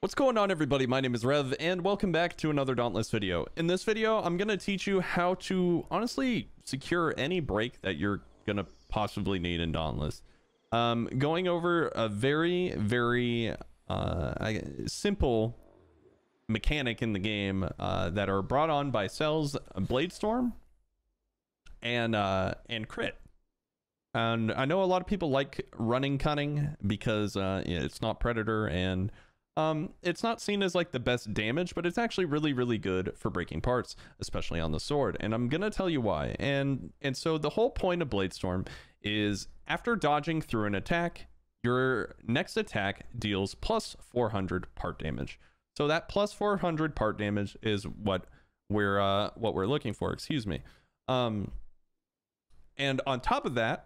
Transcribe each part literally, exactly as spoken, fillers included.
What's going on, everybody? My name is Rev, and welcome back to another Dauntless video. In this video, I'm going to teach you how to honestly secure any break that you're going to possibly need in Dauntless. Um, going over a very, very uh, simple mechanic in the game uh, that are brought on by cells, Bladestorm, and, uh, and Crit. And I know a lot of people like running cunning because uh, it's not Predator and... Um, it's not seen as like the best damage, but it's actually really, really good for breaking parts, especially on the sword. And I'm going to tell you why. And, and so the whole point of Bladestorm is after dodging through an attack, your next attack deals plus four hundred part damage. So that plus four hundred part damage is what we're, uh, what we're looking for, excuse me. Um, and on top of that,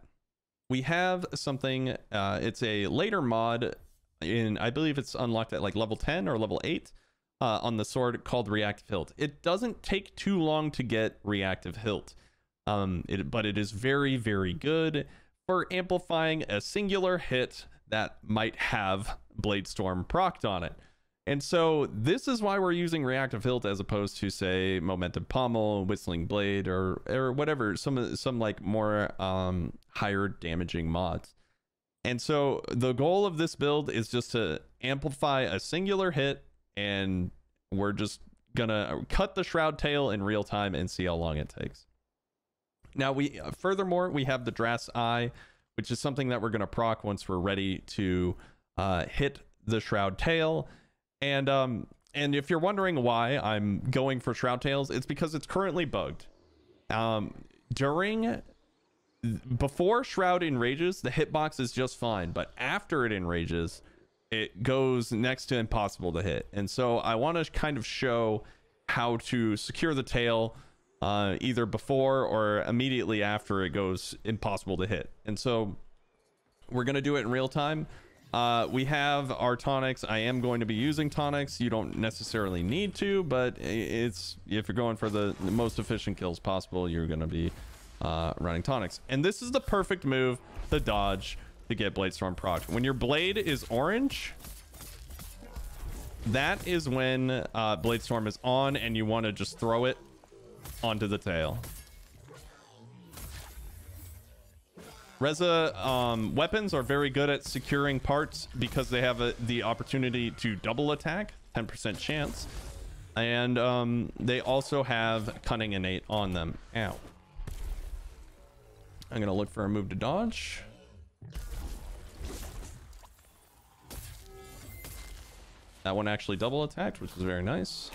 we have something, uh, it's a later mod in, I believe it's unlocked at like level ten or level eight uh, on the sword called Reactive Hilt. It doesn't take too long to get Reactive Hilt, um, it, but it is very, very good for amplifying a singular hit that might have Bladestorm procced on it. And so this is why we're using Reactive Hilt as opposed to, say, Momentum Pommel, Whistling Blade, or or whatever, some, some like more um, higher damaging mods. And so the goal of this build is just to amplify a singular hit, and we're just gonna cut the Shrowd tail in real time and see how long it takes. Now we, furthermore, we have the Drask's Eye, which is something that we're gonna proc once we're ready to uh, hit the Shrowd tail. And um, and if you're wondering why I'm going for Shrowd tails, it's because it's currently bugged. Um, during Before Shrowd enrages, the hitbox is just fine, but after it enrages, it goes next to impossible to hit. And so I want to kind of show how to secure the tail uh, either before or immediately after it goes impossible to hit. And so we're going to do it in real time. Uh, we have our tonics. I am going to be using tonics. You don't necessarily need to, but it's if you're going for the most efficient kills possible, you're going to be Uh, running tonics. And this is the perfect move to dodge to get Bladestorm procced. When your blade is orange, that is when uh, Bladestorm is on and you want to just throw it onto the tail. Reza um, weapons are very good at securing parts because they have a, the opportunity to double attack, ten percent chance. And um, they also have Cunning Innate on them. Ow. I'm going to look for a move to dodge. That one actually double attacked, which is very nice.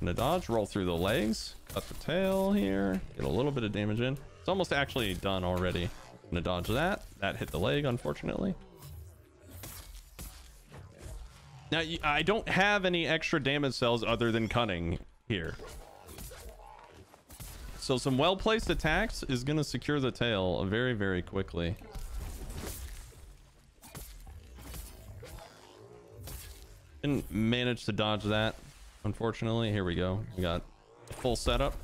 I'm going to dodge, roll through the legs, cut the tail here, get a little bit of damage in. It's almost actually done already. I'm going to dodge that. That hit the leg, unfortunately. Now, I don't have any extra damage cells other than Cunning here. So some well-placed attacks is going to secure the tail very, very quickly. Didn't manage to dodge that, unfortunately. Here we go. We got a full setup.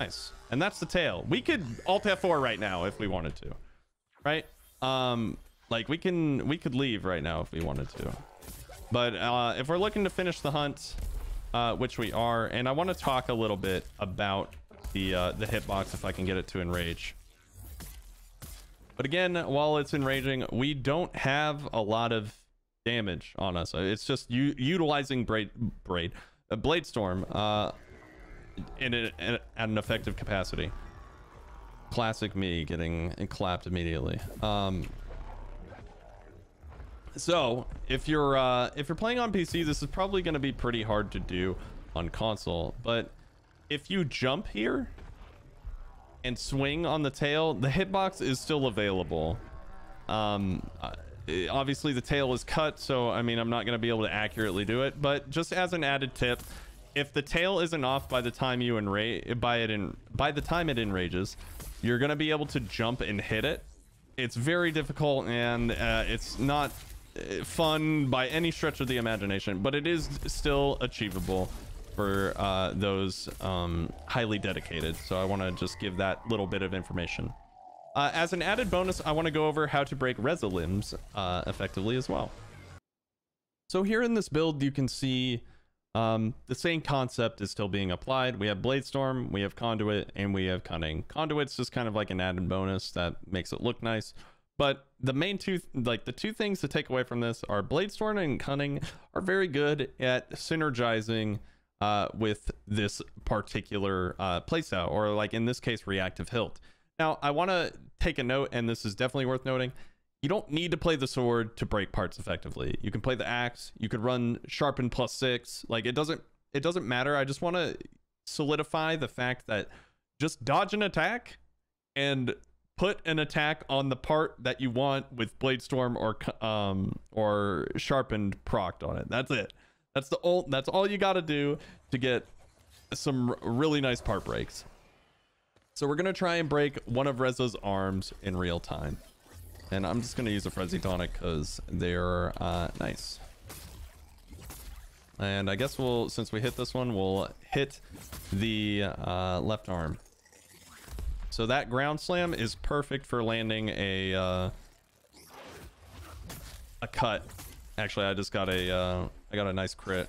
Nice. And that's the tail. We could Alt F four right now if we wanted to, right? Um, like we can, we could leave right now if we wanted to. But uh, if we're looking to finish the hunt, Uh, which we are, and I want to talk a little bit about the uh, the hitbox if I can get it to enrage. But again, while it's enraging, we don't have a lot of damage on us. It's just u utilizing braid, braid, uh, Bladestorm uh, in, a, in a, at an effective capacity. Classic me getting clapped immediately. Um, So if you're uh, if you're playing on P C, this is probably going to be pretty hard to do on console. But if you jump here and swing on the tail, the hitbox is still available. Um, obviously, the tail is cut, so I mean, I'm not going to be able to accurately do it. But just as an added tip, if the tail isn't off by the time you enrage by it in by the time it enrages, you're going to be able to jump and hit it. It's very difficult, and uh, it's not fun by any stretch of the imagination, but it is still achievable for uh, those um, highly dedicated. So I want to just give that little bit of information. Uh, as an added bonus, I want to go over how to break Reza limbs uh, effectively as well. So here in this build, you can see um, the same concept is still being applied. We have Bladestorm, we have Conduit, and we have Cunning. Conduit's just kind of like an added bonus that makes it look nice. But the main two, like the two things to take away from this are Bladestorm and Cunning are very good at synergizing uh, with this particular uh, playstyle, or like in this case, Reactive Hilt. Now, I want to take a note, and this is definitely worth noting. You don't need to play the sword to break parts effectively. You can play the axe. You could run Sharpen plus six. Like it doesn't, it doesn't matter. I just want to solidify the fact that just dodge an attack and put an attack on the part that you want with Bladestorm or um or Sharpened procced on it. That's it. That's the old. That's all you got to do to get some really nice part breaks. So we're gonna try and break one of Reza's arms in real time, and I'm just gonna use a Frenzy Tonic because they're uh, nice. And I guess we'll, since we hit this one, we'll hit the uh, left arm. So that ground slam is perfect for landing a uh, a cut. Actually, I just got a uh, I got a nice crit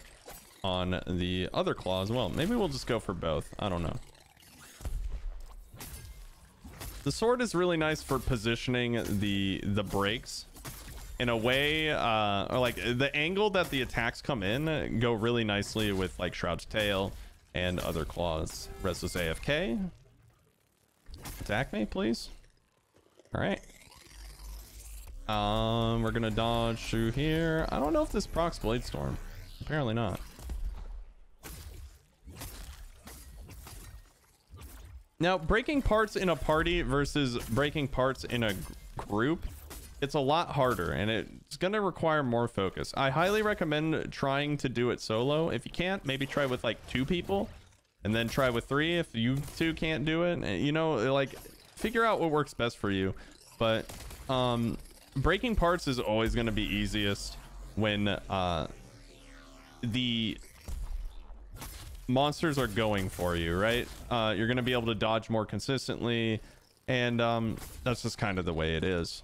on the other claw as well. Maybe we'll just go for both. I don't know. The sword is really nice for positioning the the breaks in a way, uh, or like the angle that the attacks come in go really nicely with like Shroud's tail and other claws. Reza's A F K. Attack me, please. All right. Um, we're gonna dodge through here. I don't know if this procs Bladestorm. Apparently not. Now, breaking parts in a party versus breaking parts in a group, it's a lot harder, and it's going to require more focus. I highly recommend trying to do it solo. If you can't, maybe try with, like, two people, and then try with three if you two can't do it. You know, like, figure out what works best for you. But um, breaking parts is always going to be easiest when uh, the monsters are going for you, right? Uh, you're going to be able to dodge more consistently, and um, that's just kind of the way it is.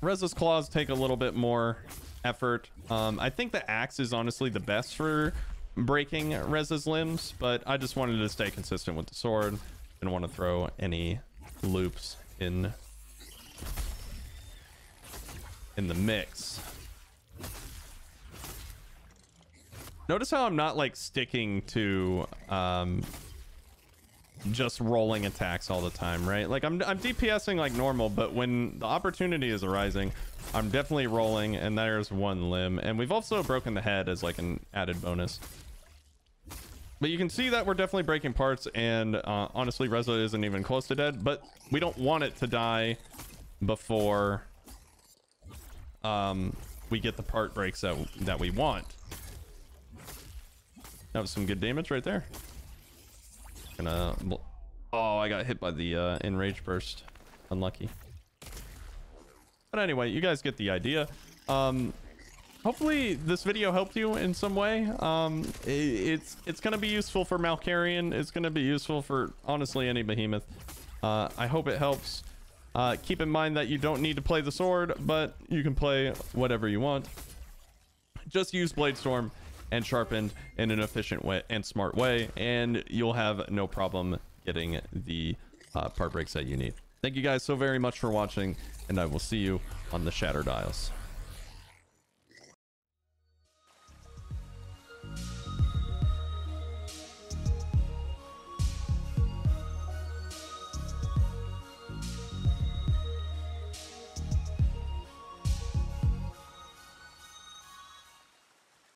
Reza's claws take a little bit more effort. Um, I think the axe is honestly the best for breaking Reza's limbs, but I just wanted to stay consistent with the sword. Didn't want to throw any loops in in the mix. Notice how I'm not like sticking to um just rolling attacks all the time, right? Like I'm, I'm DPSing like normal, but when the opportunity is arising, I'm definitely rolling. And there's one limb, and we've also broken the head as like an added bonus. But you can see that we're definitely breaking parts, and uh, honestly Reza isn't even close to dead, but we don't want it to die before Um, we get the part breaks that, that we want. That was some good damage right there. Gonna, oh, I got hit by the uh, Enrage Burst. Unlucky. But anyway, you guys get the idea. Um, hopefully this video helped you in some way. Um, it, it's, it's gonna be useful for Malkarrion. It's gonna be useful for, honestly, any behemoth. Uh, I hope it helps. Uh, keep in mind that you don't need to play the sword, but you can play whatever you want. Just use Bladestorm and Sharpened in an efficient way and smart way, and you'll have no problem getting the uh, part breaks that you need. Thank you guys so very much for watching, and I will see you on the Shattered Isles.